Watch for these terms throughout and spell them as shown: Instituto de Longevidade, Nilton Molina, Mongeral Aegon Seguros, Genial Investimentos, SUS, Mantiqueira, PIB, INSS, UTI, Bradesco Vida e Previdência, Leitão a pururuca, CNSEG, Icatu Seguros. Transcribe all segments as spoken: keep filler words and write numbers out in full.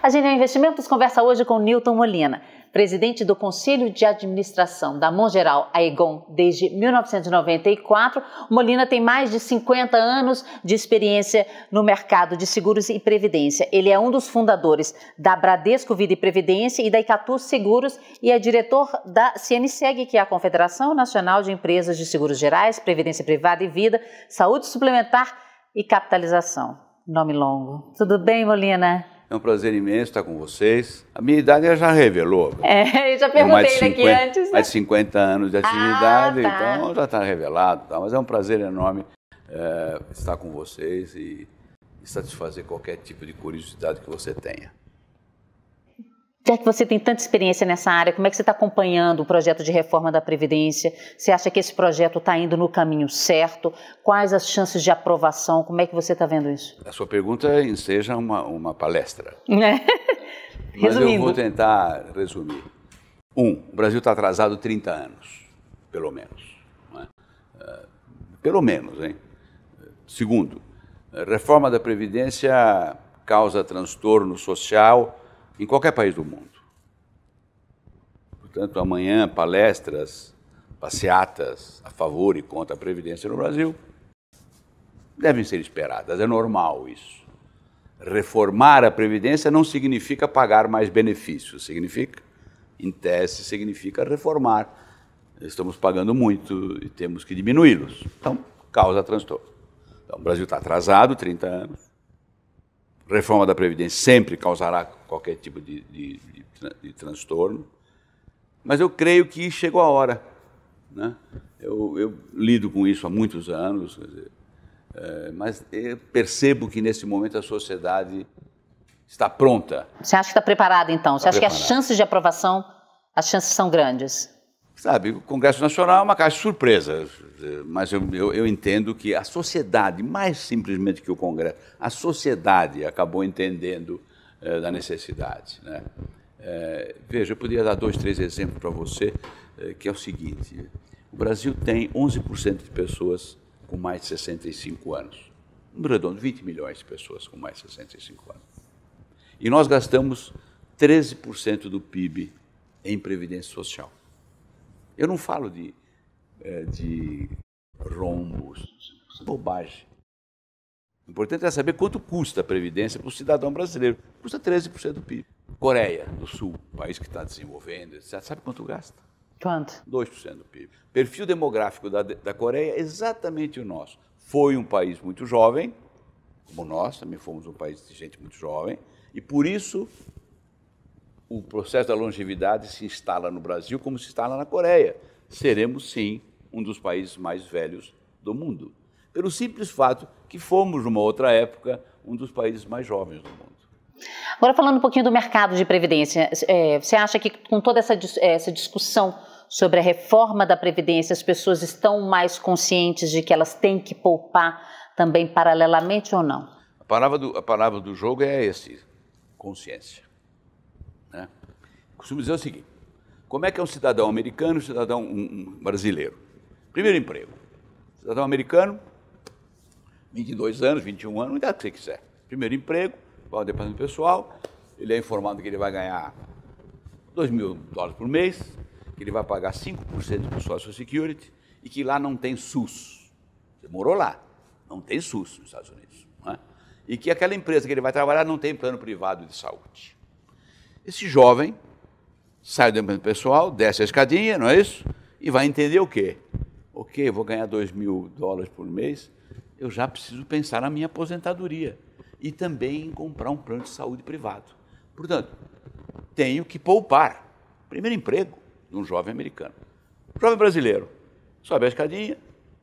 A Genial Investimentos conversa hoje com Nilton Molina, presidente do Conselho de Administração da Mongeral Aegon desde mil novecentos e noventa e quatro. Molina tem mais de cinquenta anos de experiência no mercado de seguros e previdência. Ele é um dos fundadores da Bradesco Vida e Previdência e da Icatu Seguros e é diretor da C N S E G, que é a Confederação Nacional de Empresas de Seguros Gerais, Previdência Privada e Vida, Saúde Suplementar e Capitalização. Nome longo. Tudo bem, Molina? É um prazer imenso estar com vocês. A minha idade já revelou. É, eu já perguntei daqui antes. Né? Mais de cinquenta anos de atividade, ah, tá. Então já está revelado. Tá? Mas é um prazer enorme é, estar com vocês e, e satisfazer qualquer tipo de curiosidade que você tenha. Já que você tem tanta experiência nessa área, como é que você está acompanhando o projeto de reforma da Previdência? Você acha que esse projeto está indo no caminho certo? Quais as chances de aprovação? Como é que você está vendo isso? A sua pergunta enseja uma, uma palestra. É. Mas eu vou tentar resumir. Um, o Brasil está atrasado trinta anos, pelo menos. Não é? Pelo menos, hein? Segundo, a reforma da Previdência causa transtorno social em qualquer país do mundo. Portanto, amanhã, palestras, passeatas a favor e contra a Previdência no Brasil devem ser esperadas, é normal isso. Reformar a Previdência não significa pagar mais benefícios, significa, em tese, significa reformar. Estamos pagando muito e temos que diminuí-los, então causa transtorno. Então, o Brasil está atrasado, trinta anos. Reforma da Previdência sempre causará qualquer tipo de, de, de, de transtorno, mas eu creio que chegou a hora. Né? Eu, eu lido com isso há muitos anos, quer dizer, é, mas eu percebo que, nesse momento, a sociedade está pronta. Você acha que está preparada, então? Você acha que as chances de aprovação, as chances são grandes? Sabe, o Congresso Nacional é uma caixa de surpresas, mas eu, eu, eu entendo que a sociedade, mais simplesmente que o Congresso, a sociedade acabou entendendo eh, da necessidade. Né? Eh, veja, eu podia dar dois, três exemplos para você, eh, que é o seguinte: o Brasil tem onze por cento de pessoas com mais de sessenta e cinco anos, um redondo, vinte milhões de pessoas com mais de sessenta e cinco anos. E nós gastamos treze por cento do P I B em previdência social. Eu não falo de, de rombos, bobagem. O importante é saber quanto custa a Previdência para o cidadão brasileiro. Custa treze por cento do P I B. Coreia do Sul, país que está desenvolvendo, etcétera, sabe quanto gasta? Quanto? dois por cento do P I B. Perfil demográfico da, da Coreia é exatamente o nosso. Foi um país muito jovem, como nós, também fomos um país de gente muito jovem, e por isso o processo da longevidade se instala no Brasil como se instala na Coreia. Seremos, sim, um dos países mais velhos do mundo, pelo simples fato que fomos, numa outra época, um dos países mais jovens do mundo. Agora, falando um pouquinho do mercado de previdência, é, você acha que, com toda essa, essa discussão sobre a reforma da Previdência, as pessoas estão mais conscientes de que elas têm que poupar também paralelamente ou não? A palavra do, a palavra do jogo é esse, consciência. Né? Costumo dizer o seguinte: como é que é um cidadão americano e um cidadão um, um brasileiro? Primeiro emprego, cidadão americano, vinte e dois anos, vinte e um anos, onde é que você quiser. Primeiro emprego, vai ao departamento pessoal, ele é informado que ele vai ganhar dois mil dólares por mês, que ele vai pagar cinco por cento do Social Security e que lá não tem SUS. Você morou lá, não tem SUS nos Estados Unidos. Não é? E que aquela empresa que ele vai trabalhar não tem plano privado de saúde. Esse jovem sai do ambiente pessoal, desce a escadinha, não é isso? E vai entender o quê? Ok, vou ganhar dois mil dólares por mês, eu já preciso pensar na minha aposentadoria e também em comprar um plano de saúde privado. Portanto, tenho que poupar. Primeiro emprego de um jovem americano. Jovem brasileiro, sobe a escadinha,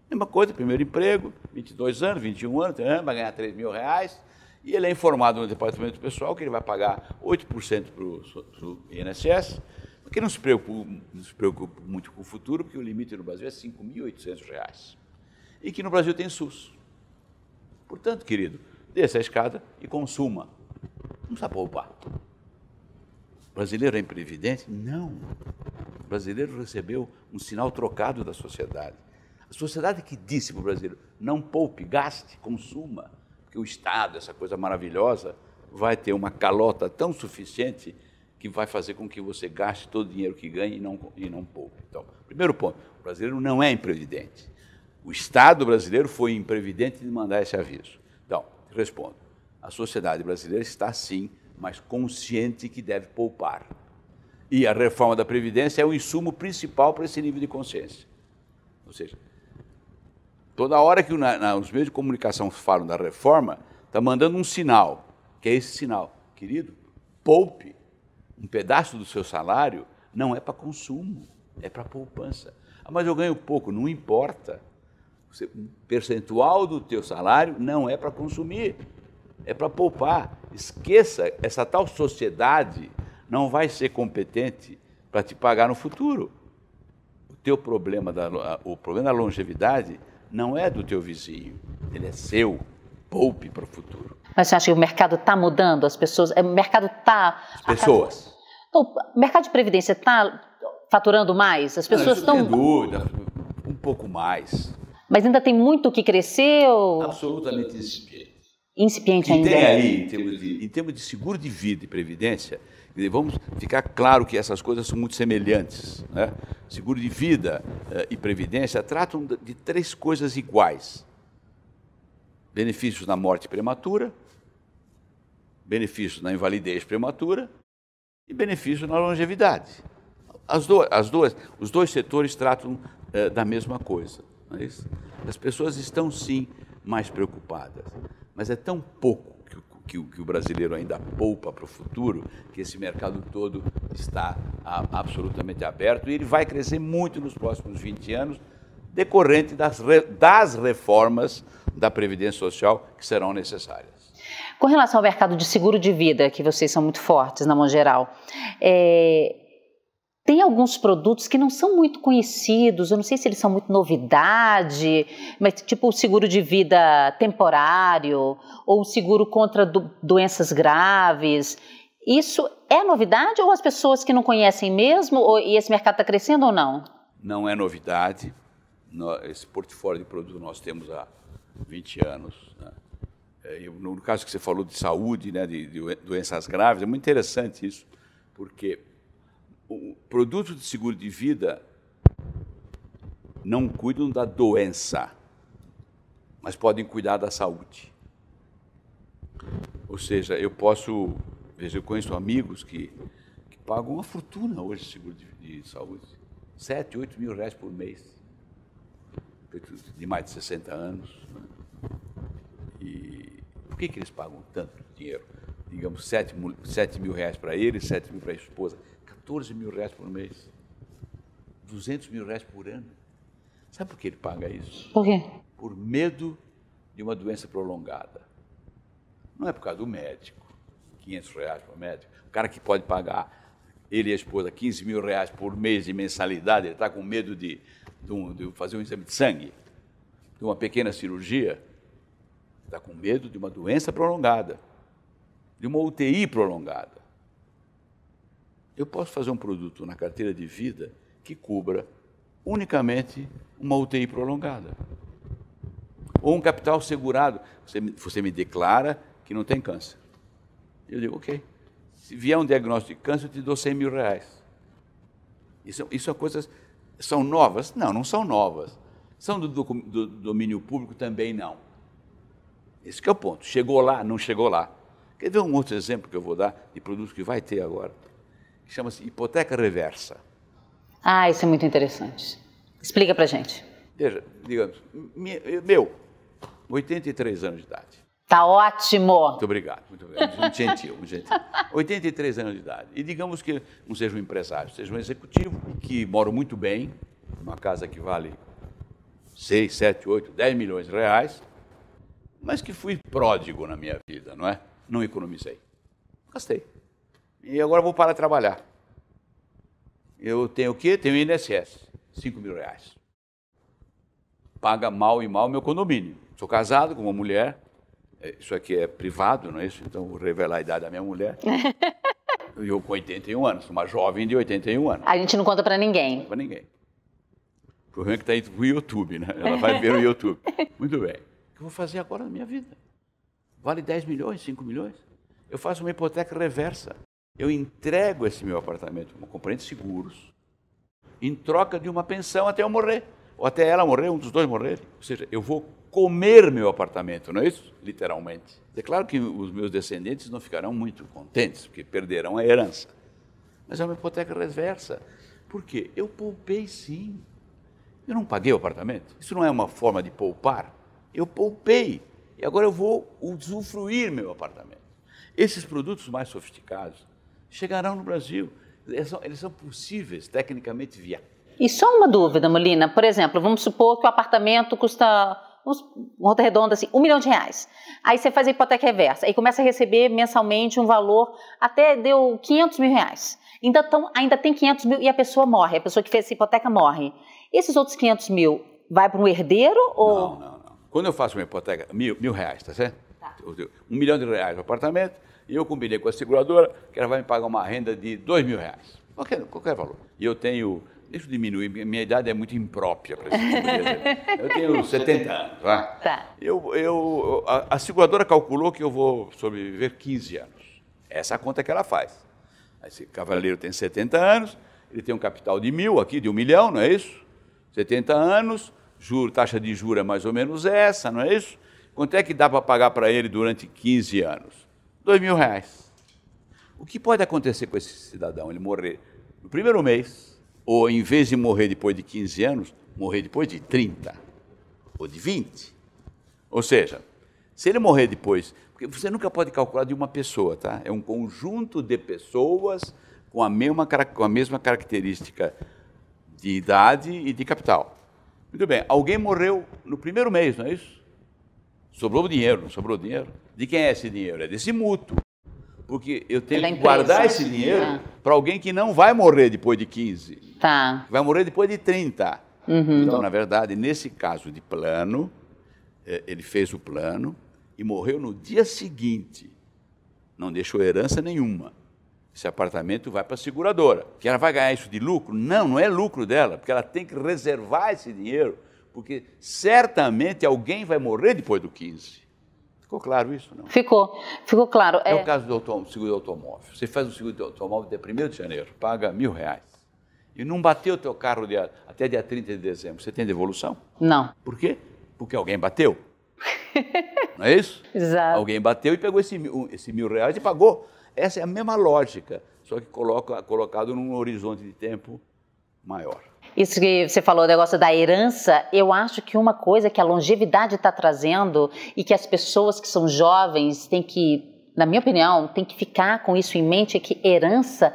mesma coisa, primeiro emprego, vinte e dois anos, vinte e um anos, vai ganhar três mil reais, e ele é informado no departamento pessoal que ele vai pagar oito por cento para o I N S S, porque não se, preocupa, não se preocupa muito com o futuro, porque o limite no Brasil é cinco mil e oitocentos reais. E que no Brasil tem SUS. Portanto, querido, desça a escada e consuma. Não precisa poupar. O brasileiro é imprevidente? Não. O brasileiro recebeu um sinal trocado da sociedade. A sociedade que disse para o brasileiro: não poupe, gaste, consuma. O Estado, essa coisa maravilhosa, vai ter uma calota tão suficiente que vai fazer com que você gaste todo o dinheiro que ganha e não, e não poupe. Então, primeiro ponto, o brasileiro não é imprevidente. O Estado brasileiro foi imprevidente de mandar esse aviso. Então, respondo, a sociedade brasileira está sim, mas consciente que deve poupar. E a reforma da Previdência é o insumo principal para esse nível de consciência. Ou seja, toda hora que na, na, os meios de comunicação falam da reforma, está mandando um sinal, que é esse sinal. Querido, poupe um pedaço do seu salário, não é para consumo, é para poupança. Ah, mas eu ganho pouco, não importa. Um percentual do teu salário não é para consumir, é para poupar. Esqueça, essa tal sociedade não vai ser competente para te pagar no futuro. O teu problema da, o problema da longevidade não é do teu vizinho, ele é seu. Poupe para o futuro. Mas você acha que o mercado está mudando? As pessoas, o mercado está... As pessoas. Então, o mercado de previdência está faturando mais? As pessoas estão... Sem dúvida, um pouco mais. Mas ainda tem muito que crescer? Ou... Absolutamente incipiente. Incipiente ainda. Tem aí, em termos de, em termos de seguro de vida e previdência, vamos ficar claro que essas coisas são muito semelhantes, né? Seguro de vida eh, e previdência tratam de três coisas iguais. Benefícios na morte prematura, benefícios na invalidez prematura e benefícios na longevidade. As duas, as duas, os dois setores tratam eh, da mesma coisa. Não é isso? As pessoas estão, sim, mais preocupadas, mas é tão pouco que, que, que o brasileiro ainda poupa para o futuro que esse mercado todo está a, absolutamente aberto e ele vai crescer muito nos próximos vinte anos, decorrente das, das reformas da Previdência Social que serão necessárias. Com relação ao mercado de seguro de vida, que vocês são muito fortes na Mongeral, é, tem alguns produtos que não são muito conhecidos, eu não sei se eles são muito novidade, mas tipo o seguro de vida temporário ou o seguro contra do, doenças graves. Isso é novidade ou as pessoas que não conhecem mesmo ou, e esse mercado está crescendo ou não? Não é novidade. Esse portfólio de produtos nós temos há vinte anos. Né? No caso que você falou de saúde, né, de doenças graves, é muito interessante isso, porque o produto de seguro de vida não cuidam da doença, mas podem cuidar da saúde. Ou seja, eu posso... Veja, eu conheço amigos que, que pagam uma fortuna hoje de seguro de, de saúde, sete, oito mil reais por mês. De mais de sessenta anos. Né? E por que, que eles pagam tanto dinheiro? Digamos, sete mil reais para eles, sete mil para a esposa, quatorze mil reais por mês, duzentos mil reais por ano. Sabe por que ele paga isso? Por quê? Por medo de uma doença prolongada. Não é por causa do médico, quinhentos reais para o médico. O cara que pode pagar, ele e a esposa, quinze mil reais por mês de mensalidade, ele está com medo de... De, um, de fazer um exame de sangue, de uma pequena cirurgia, está com medo de uma doença prolongada, de uma U T I prolongada. Eu posso fazer um produto na carteira de vida que cubra unicamente uma U T I prolongada. Ou um capital segurado. Você, você me declara que não tem câncer. Eu digo, ok. Se vier um diagnóstico de câncer, eu te dou cem mil reais. Isso, isso é coisas... São novas? Não, não são novas. São do, do, do domínio público? Também não. Esse que é o ponto. Chegou lá, não chegou lá. Quer ver um outro exemplo que eu vou dar de produto que vai ter agora? Que chama-se hipoteca reversa. Ah, isso é muito interessante. Explica pra gente. Veja, digamos, meu, oitenta e três anos de idade. Tá ótimo! Muito obrigado, muito obrigado. Muito gentil, muito gentil. oitenta e três anos de idade. E digamos que não seja um empresário, seja um executivo que mora muito bem, numa casa que vale seis, sete, oito, dez milhões de reais, mas que fui pródigo na minha vida, não é? Não economizei. Gastei. E agora vou parar de trabalhar. Eu tenho o quê? Tenho o I N S S, cinco mil reais. Paga mal e mal meu condomínio. Sou casado com uma mulher... Isso aqui é privado, não é isso? Então, vou revelar a idade da minha mulher. Eu com oitenta e um anos, uma jovem de oitenta e um anos. A gente não conta para ninguém. Para ninguém. O problema é que está aí no YouTube, né? Ela vai ver o YouTube. Muito bem. O que eu vou fazer agora na minha vida? Vale dez milhões, cinco milhões? eu faço uma hipoteca reversa. Eu entrego esse meu apartamento para uma companhia de seguros em troca de uma pensão até eu morrer. Ou até ela morrer, um dos dois morrer. Ou seja, eu vou comer meu apartamento, não é isso? Literalmente. É claro que os meus descendentes não ficarão muito contentes, porque perderão a herança. Mas é uma hipoteca reversa. Por quê? Eu poupei sim. Eu não paguei o apartamento. Isso não é uma forma de poupar. Eu poupei. E agora eu vou usufruir meu apartamento. Esses produtos mais sofisticados chegarão no Brasil. Eles são, eles são possíveis, tecnicamente viáveis. E só uma dúvida, Molina. Por exemplo, vamos supor que o apartamento custa, uma rota redonda assim, um milhão de reais. Aí você faz a hipoteca reversa. Aí começa a receber mensalmente um valor, até deu quinhentos mil reais. Ainda, tão, ainda tem quinhentos mil e a pessoa morre. A pessoa que fez essa hipoteca morre. Esses outros quinhentos mil vai para um herdeiro? Ou... Não, não, não. Quando eu faço uma hipoteca, mil, mil reais, tá certo? Tá. Um milhão de reais no apartamento. E eu combinei com a seguradora que ela vai me pagar uma renda de dois mil reais. Qualquer, qualquer valor. E eu tenho... Deixa eu diminuir, minha idade é muito imprópria para esse tipo de exemplo. Eu tenho setenta anos, tá? Tá. Eu, eu, a, a seguradora calculou que eu vou sobreviver quinze anos. Essa é a conta que ela faz. Esse cavaleiro tem setenta anos, ele tem um capital de mil aqui, de um milhão, não é isso? setenta anos, juro, taxa de juros é mais ou menos essa, não é isso? Quanto é que dá para pagar para ele durante quinze anos? Dois mil reais. O que pode acontecer com esse cidadão? Ele morrer no primeiro mês... Ou, em vez de morrer depois de quinze anos, morrer depois de trinta, ou de vinte. Ou seja, se ele morrer depois... Porque você nunca pode calcular de uma pessoa, tá? É um conjunto de pessoas com a mesma, com a mesma característica de idade e de capital. Muito bem, alguém morreu no primeiro mês, não é isso? Sobrou dinheiro, não sobrou dinheiro? De quem é esse dinheiro? É desse mútuo. Porque eu tenho que guardar esse dinheiro é. para alguém que não vai morrer depois de quinze. Tá. Vai morrer depois de trinta. Uhum. Então, na verdade, nesse caso de plano, ele fez o plano e morreu no dia seguinte. Não deixou herança nenhuma. Esse apartamento vai para a seguradora. Que ela vai ganhar isso de lucro? Não, não é lucro dela, porque ela tem que reservar esse dinheiro, porque certamente alguém vai morrer depois do quinze. Ficou claro isso, não? Ficou, ficou claro. É, é o caso do autom- seguro de automóvel. Você faz um seguro de automóvel até primeiro de janeiro, paga mil reais. E não bateu o teu carro dia, até dia trinta de dezembro. Você tem devolução? Não. Por quê? Porque alguém bateu. Não é isso? Exato. Alguém bateu e pegou esse, esse mil reais e pagou. Essa é a mesma lógica, só que coloca, colocado num horizonte de tempo maior. Isso que você falou, o negócio da herança, eu acho que uma coisa que a longevidade está trazendo e que as pessoas que são jovens têm que, na minha opinião, têm que ficar com isso em mente, é que herança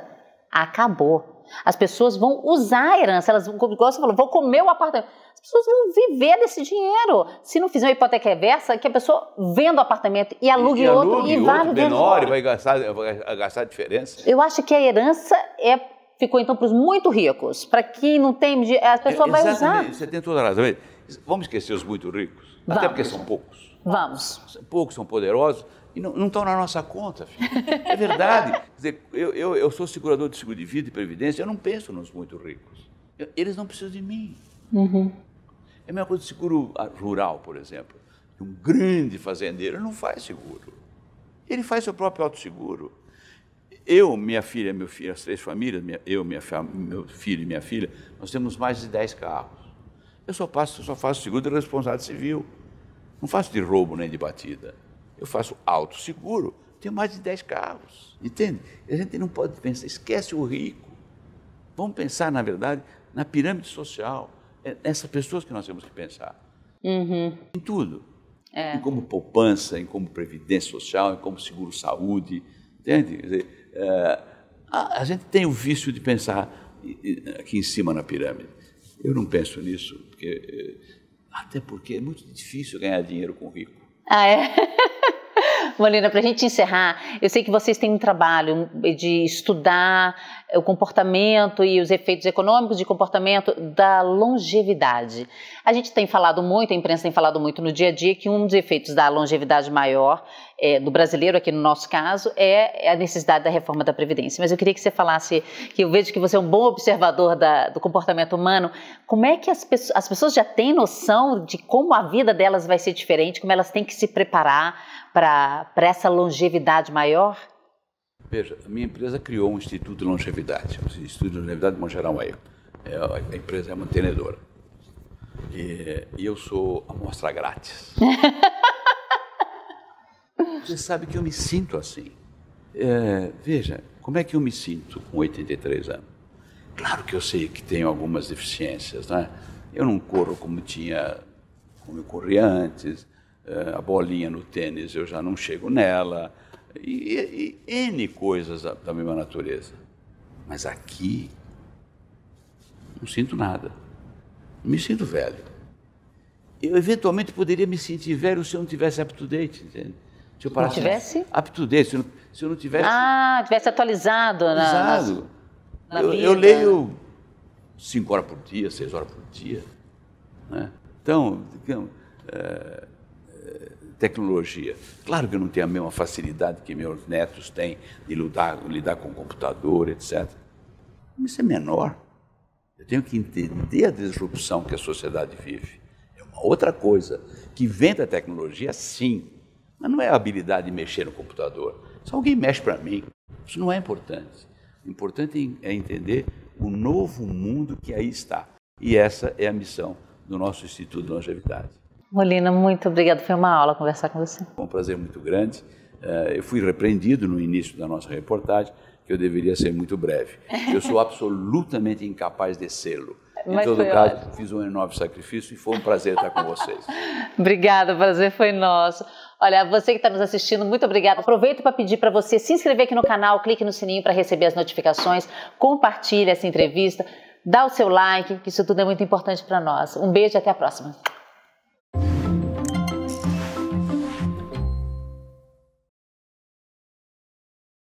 acabou. As pessoas vão usar a herança, elas como você falou, vão comer o apartamento. As pessoas vão viver desse dinheiro. Se não fizer uma hipoteca reversa, que a pessoa venda o apartamento e alugue, e alugue outro e, e vai viver. Menor, vai gastar, vai gastar a diferença. Eu acho que a herança é... Ficou, então, para os muito ricos. Para quem não tem... A pessoa é, vai usar. Você tem toda a razão. Vamos esquecer os muito ricos. Vamos. Até porque são poucos. Vamos. Poucos, são poderosos e não, não estão na nossa conta, filho. É verdade. Quer dizer, eu, eu, eu sou segurador de seguro de vida e previdência, eu não penso nos muito ricos. Eu, eles não precisam de mim. Uhum. É a mesma coisa de seguro rural, por exemplo. Um grande fazendeiro não faz seguro. Ele faz seu próprio autosseguro. Eu, minha filha, meu filho, as três famílias, minha, eu, minha, meu filho e minha filha, nós temos mais de dez carros. Eu só, passo, só faço seguro de responsabilidade civil. Não faço de roubo nem de batida. Eu faço autosseguro. Tenho mais de dez carros. Entende? A gente não pode pensar, esquece o rico. Vamos pensar, na verdade, na pirâmide social. É nessas pessoas que nós temos que pensar. Uhum. Em tudo. É. Em como poupança, em como previdência social, em como seguro-saúde. Entende? Quer dizer, Uh, a, a gente tem o vício de pensar aqui em cima na pirâmide. Eu não penso nisso, porque, até porque é muito difícil ganhar dinheiro com rico. Ah, é? Molina, para a gente encerrar, eu sei que vocês têm um trabalho de estudar o comportamento e os efeitos econômicos de comportamento da longevidade. A gente tem falado muito, a imprensa tem falado muito no dia a dia, que um dos efeitos da longevidade maior é, do brasileiro, aqui no nosso caso, é a necessidade da reforma da Previdência. Mas eu queria que você falasse, que eu vejo que você é um bom observador da, do comportamento humano, como é que as, pe as pessoas já têm noção de como a vida delas vai ser diferente, como elas têm que se preparar para essa longevidade maior? Veja, a minha empresa criou um Instituto de Longevidade, o Instituto de Longevidade de Mongeral Aegon. É, a empresa é mantenedora. E, e eu sou amostra grátis. Você sabe que eu me sinto assim. É, veja, como é que eu me sinto com oitenta e três anos? Claro que eu sei que tenho algumas deficiências, né? Eu não corro como tinha, como eu corria antes, é, a bolinha no tênis eu já não chego nela, E, e, e N coisas da, da mesma natureza. Mas aqui, não sinto nada. Me sinto velho. Eu, eventualmente, poderia me sentir velho se eu não tivesse up-to-date, entende? Se eu parasse, não tivesse? Up-to-date, se, se eu não tivesse... Ah, tivesse atualizado. Atualizado. Na, na, na eu, eu leio cinco horas por dia, seis horas por dia. Né? Então, digamos... É, tecnologia. Claro que eu não tenho a mesma facilidade que meus netos têm de lidar, lidar com o computador, etcétera. Mas isso é menor. Eu tenho que entender a disrupção que a sociedade vive. É uma outra coisa que vem da tecnologia, sim, mas não é a habilidade de mexer no computador. Se alguém mexe para mim, isso não é importante. O importante é entender o novo mundo que aí está. E essa é a missão do nosso Instituto de Longevidade. Molina, muito obrigado. Foi uma aula conversar com você. Foi um prazer muito grande. Eu fui repreendido no início da nossa reportagem que eu deveria ser muito breve. Eu sou absolutamente incapaz de sê-lo. Em todo caso, ótimo. Fiz um enorme sacrifício e foi um prazer estar com vocês. Obrigada, o prazer foi nosso. Olha, você que está nos assistindo, muito obrigada. Aproveito para pedir para você se inscrever aqui no canal, clique no sininho para receber as notificações, compartilhe essa entrevista, dá o seu like, que isso tudo é muito importante para nós. Um beijo e até a próxima.